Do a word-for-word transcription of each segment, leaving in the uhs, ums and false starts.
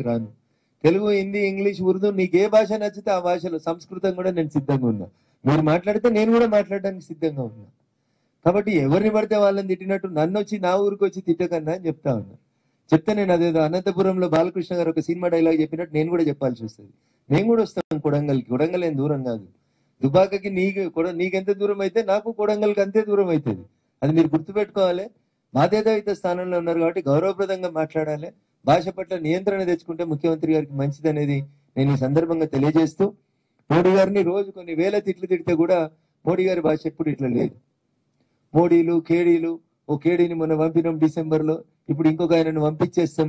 నాకు రాదు. తెలుగు, హిందీ, ఇంగ్లీష్, ఉర్దూ, నీకు ఏ భాష నచ్చితే ఆ భాషలో, సంస్కృతం కూడా నేను సిద్ధంగా ఉన్నా. మీరు మాట్లాడితే నేను కూడా మాట్లాడడానికి సిద్ధంగా ఉన్నా. కాబట్టి ఎవరిని పడితే వాళ్ళని తిట్టినట్టు నన్ను వచ్చి నా ఊరికి వచ్చి తిట్టకన్నా అని చెప్తా ఉన్నా. చెప్తే నేను అదేదో అనంతపురంలో బాలకృష్ణ గారు ఒక సినిమా డైలాగ్ చెప్పినట్టు నేను కూడా చెప్పాల్సి వస్తుంది. నేను కూడా వస్తాను కొడంగల్కి. కొడంగల్ ఏం దూరం కాదు, దుబాకకి నీకు కూడా నీకెంత దూరం అయితే నాకు కొడంగల్కి అంతే దూరం అవుతుంది. అది మీరు గుర్తుపెట్టుకోవాలి. బాధ్యతాయుత స్థానంలో ఉన్నారు కాబట్టి గౌరవప్రదంగా మాట్లాడాలి. భాష పట్ల నియంత్రణ తెచ్చుకుంటే ముఖ్యమంత్రి గారికి మంచిదనేది నేను ఈ సందర్భంగా తెలియజేస్తూ, మోడీ గారిని రోజు కొన్ని వేల తిట్లు తిడితే కూడా మోడీ గారి భాష ఎప్పుడు ఇట్లా లేదు. మోడీలు, కేడీలు, ఓ కేడీని మొన్న పంపినాం డిసెంబర్లో, ఇప్పుడు ఇంకొక ఆయనను పంపించేస్తాం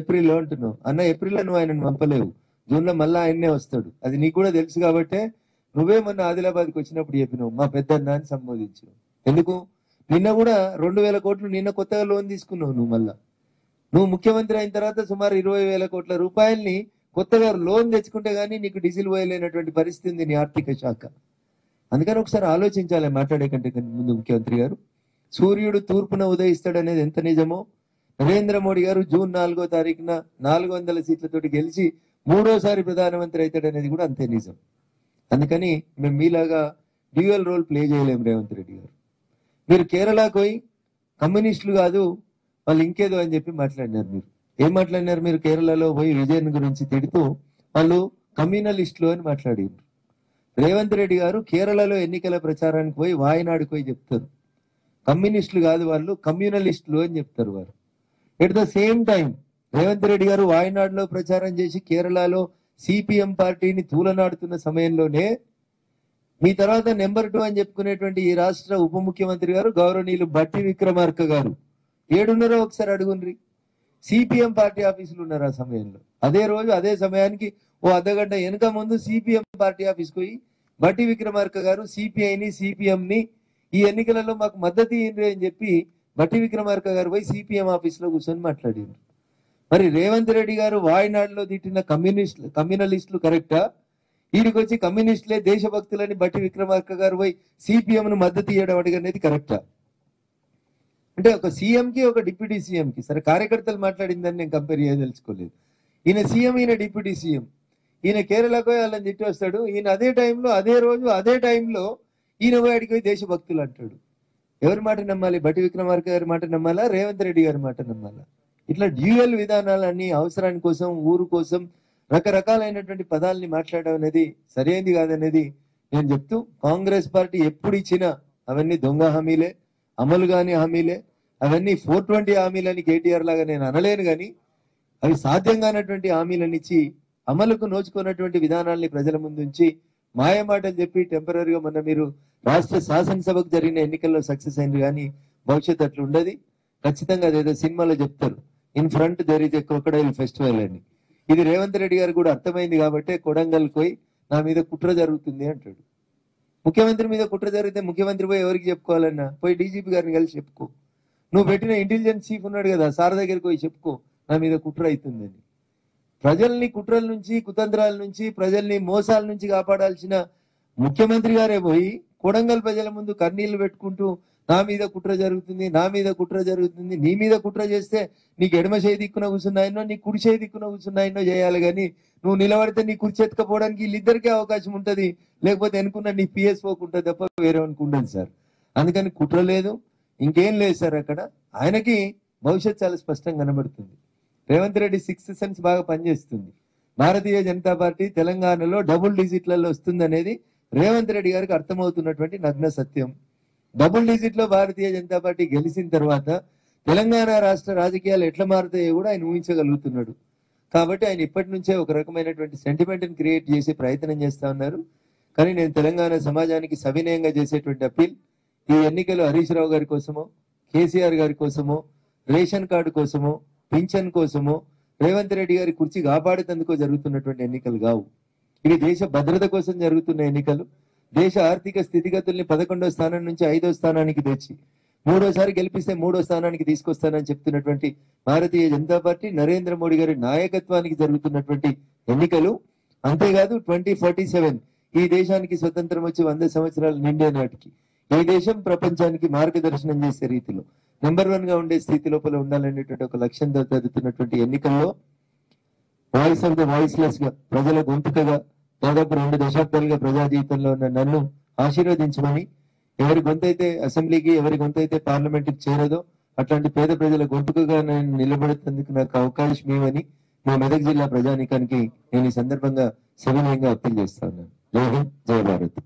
ఏప్రిల్లో అంటున్నావు. అన్న, ఏప్రిల్లో నువ్వు ఆయనను పంపలేవు, జూన్లో మళ్ళీ ఆయన్నే వస్తాడు. అది నీకు కూడా తెలుసు కాబట్టే నువ్వే మొన్న ఆదిలాబాద్కి వచ్చినప్పుడు చెప్పినావు మా పెద్దన్న అని సంబోధించు. ఎందుకు? నిన్న కూడా రెండు వేల కోట్లు నిన్న కొత్తగా లోన్ తీసుకున్నావు నువ్వు. మళ్ళా నువ్వు ముఖ్యమంత్రి అయిన తర్వాత సుమారు ఇరవై వేల కోట్ల రూపాయల్ని కొత్తగా లోన్ తెచ్చుకుంటే కానీ నీకు డీజిల్ పోయలేనటువంటి పరిస్థితి ఉంది నీ ఆర్థిక శాఖ. అందుకని ఒకసారి ఆలోచించాలి మాట్లాడే కంటే ముందు. ముఖ్యమంత్రి గారు, సూర్యుడు తూర్పున ఉదయిస్తాడు అనేది ఎంత నిజమో, నరేంద్ర మోడీ గారు జూన్ నాలుగో తారీఖున నాలుగు వందల సీట్లతోటి గెలిచి మూడోసారి ప్రధానమంత్రి అవుతాడు అనేది కూడా అంతే నిజం. అందుకని మేము మీలాగా డ్యూయల్ రోల్ ప్లే చేయలేము రేవంత్ రెడ్డి గారు. మీరు కేరళకు పోయి కమ్యూనిస్టులు కాదు వాళ్ళు ఇంకేదో అని చెప్పి మాట్లాడినారు. మీరు ఏం మాట్లాడినారు? మీరు కేరళలో పోయి విజయన్ గురించి తిడుతూ వాళ్ళు కమ్యూనలిస్టులు అని మాట్లాడారు. రేవంత్ రెడ్డి గారు కేరళలో ఎన్నికల ప్రచారానికి పోయి వాయనాడుకు పోయి చెప్తారు కమ్యూనిస్టులు కాదు వాళ్ళు కమ్యూనలిస్టులు అని చెప్తారు వారు. At the same time Revanth Reddy గారు వాయనాడులో ప్రచారం చేసి కేరళలో సిపిఎం పార్టీని తూలనాడుతున్న సమయంలోనే మీ తర్వాత నెంబర్ టూ అని చెప్పుకునేటువంటి ఈ రాష్ట్ర ఉప ముఖ్యమంత్రి గారు గౌరవనీయులు బట్టి విక్రమార్క గారు ఏడున్నరో ఒకసారి అడుగుండ్రి, సిపిఎం పార్టీ ఆఫీసులు ఉన్నారు ఆ సమయంలో. అదే రోజు అదే సమయానికి ఓ అర్ధగంట వెనుక ముందు సిపిఎం పార్టీ ఆఫీస్కి పోయి బట్టి విక్రమార్క గారు సిపిఐని, సిపిఎంని ఈ ఎన్నికలలో మాకు మద్దతు ఇయ్యండి అని చెప్పి బట్టి విక్రమార్క గారు పోయి సిపిఎం ఆఫీస్లో కూర్చొని మాట్లాడారు. మరి రేవంత్ రెడ్డి గారు వాయనాడులో తిట్టిన కమ్యూనిస్టులు కమ్యూనలిస్టులు కరెక్టా? వీరికి వచ్చి కమ్యూనిస్టులే దేశభక్తులని బట్టి విక్రమార్క గారు పోయి సిపిఎంను మద్దతు ఇవ్వడం అడిగనేది కరెక్టా? అంటే ఒక సీఎంకి ఒక డిప్యూటీ సీఎంకి, సరే కార్యకర్తలు మాట్లాడిందని నేను కంపేర్ చేయదలుచుకోలేదు. ఈయన సీఎం, ఈయన డిప్యూటీ సీఎం. ఈయన కేరళకు పోయి వాళ్ళని తిట్టి వస్తాడు. ఈయన అదే టైంలో అదే రోజు అదే టైంలో ఈయన పోయి అడిగి పోయి దేశభక్తులు అంటాడు. ఎవరి మాట నమ్మాలి? బట్టి విక్రమార్క గారి మాట నమ్మాలా, రేవంత్ రెడ్డి గారి మాట నమ్మాలా? ఇట్లా డ్యూయల్ విధానాలన్నీ అవసరాని కోసం, ఊరు కోసం రకరకాలైనటువంటి పదాలని మాట్లాడడం అనేది సరైనది కాదనేది నేను చెప్తూ, కాంగ్రెస్ పార్టీ ఎప్పుడు ఇచ్చినా అవన్నీ దొంగ హామీలే, అమలు కాని హామీలే, అవన్నీ ఫోర్ ట్వంటీ హామీలని కేటీఆర్ లాగా నేను అనలేను, కానీ అవి సాధ్యం కానటువంటి హామీలను ఇచ్చి అమలుకు నోచుకున్నటువంటి విధానాలని ప్రజల ముందుంచి మాయమాటలు చెప్పి టెంపరీగా మొన్న మీరు రాష్ట్ర శాసనసభకు జరిగిన ఎన్నికల్లో సక్సెస్ అయింది, కానీ భవిష్యత్తు అట్లా ఉండదు. ఖచ్చితంగా అదేదో సినిమాలో చెప్తారు, in front there is a crocodile festival అని. ఇది రేవంత్ రెడ్డి గారు కూడా అర్థమైంది కాబట్టే కొడంగల్ పోయి నా మీద కుట్ర జరుగుతుంది అంటాడు. ముఖ్యమంత్రి మీద కుట్ర జరిగితే ముఖ్యమంత్రి పోయి ఎవరికి చెప్పుకోవాలన్నా, పోయి డీజీపీ గారిని కలిసి చెప్పుకో, నువ్వు పెట్టిన ఇంటెలిజెన్స్ చీఫ్ ఉన్నాడు కదా సార్ దగ్గరికి పోయి చెప్పుకో నా మీద కుట్ర అవుతుందని. ప్రజల్ని కుట్రల నుంచి, కుతంత్రాల నుంచి, ప్రజల్ని మోసాల నుంచి కాపాడాల్సిన ముఖ్యమంత్రి గారే పోయి కొడంగల్ ప్రజల ముందు కన్నీళ్లు పెట్టుకుంటూ నా మీద కుట్ర జరుగుతుంది, నా మీద కుట్ర జరుగుతుంది. నీ మీద కుట్ర చేస్తే నీకు ఎడమ చేయి దిక్కున కూర్చున్నాయనో, నీ కుడి చేయి దిక్కున కూర్చున్నాయనో చేయాలి, కానీ నువ్వు నిలబడితే నీ కుర్చీ ఎత్తుకపోవడానికి వీళ్ళిద్దరికీ అవకాశం ఉంటుంది, లేకపోతే అనుకున్న నీ పిఎస్ఓకి ఉంటుంది తప్ప వేరే అనుకుంటుంది సార్. అందుకని కుట్ర లేదు, ఇంకేం లేదు సార్. అక్కడ ఆయనకి భవిష్యత్ చాలా స్పష్టంగా కనబడుతుంది. రేవంత్ రెడ్డి సిక్స్త్ సెన్స్ బాగా పనిచేస్తుంది. భారతీయ జనతా పార్టీ తెలంగాణలో డబుల్ డిజిట్లలో వస్తుందనేది రేవంత్ రెడ్డి గారికి అర్థమవుతున్నటువంటి నగ్న సత్యం. డబుల్ డిజిట్లో భారతీయ జనతా పార్టీ గెలిచిన తర్వాత తెలంగాణ రాష్ట్ర రాజకీయాలు ఎట్లా మారుతాయో కూడా ఆయన ఊహించగలుగుతున్నాడు. కాబట్టి ఆయన ఇప్పటి నుంచే ఒక రకమైనటువంటి సెంటిమెంట్ని క్రియేట్ చేసే ప్రయత్నం చేస్తూ ఉన్నారు. కానీ నేను తెలంగాణ సమాజానికి సవినయంగా చేసేటువంటి అప్పీల్, ఈ ఎన్నికలు హరీష్ రావు గారి కోసమో, కేసీఆర్ గారి కోసమో, రేషన్ కార్డు కోసమో, పింఛన్ కోసమో, రేవంత్ రెడ్డి గారి కుర్చీ కాపాడేందుకు జరుగుతున్నటువంటి ఎన్నికలు కావు. ఇవి దేశ భద్రత కోసం జరుగుతున్న ఎన్నికలు. దేశ ఆర్థిక స్థితిగతుల్ని పదకొండో స్థానం నుంచి ఐదో స్థానానికి తెచ్చి మూడోసారి గెలిపిస్తే మూడో స్థానానికి తీసుకొస్తానని చెప్తున్నటువంటి భారతీయ జనతా పార్టీ, నరేంద్ర మోడీ గారి నాయకత్వానికి జరుగుతున్నటువంటి ఎన్నికలు. అంతేకాదు ట్వంటీ ఫార్టీ సెవెన్ ఈ దేశానికి స్వతంత్రం వచ్చి వంద సంవత్సరాలు నిండే నాటికి ఈ దేశం ప్రపంచానికి మార్గదర్శనం చేసే రీతిలో నెంబర్ వన్ గా ఉండే స్థితి లోపల ఉండాలనేటువంటి ఒక లక్ష్యంతో జరుగుతున్నటువంటి ఎన్నికల్లో voice of the voiceless గా, ప్రజల గొంతుకగా దాదాపు రెండు దశాబ్దాలుగా ప్రజా జీవితంలో ఉన్న నన్ను ఆశీర్వదించమని, ఎవరి గొంతైతే అసెంబ్లీకి, ఎవరి గొంతైతే పార్లమెంట్ కి చేరదో అట్లాంటి పేద ప్రజల గొంతుకగా నేను నిలబడేందుకు నాకు అవకాశం ఇవ్వని మా మెదక్ జిల్లా ప్రజానీకానికి నేను ఈ సందర్భంగా సవినయంగా అప్పీల్ చేస్తా ఉన్నాను. జై హింద్, జై భారత్.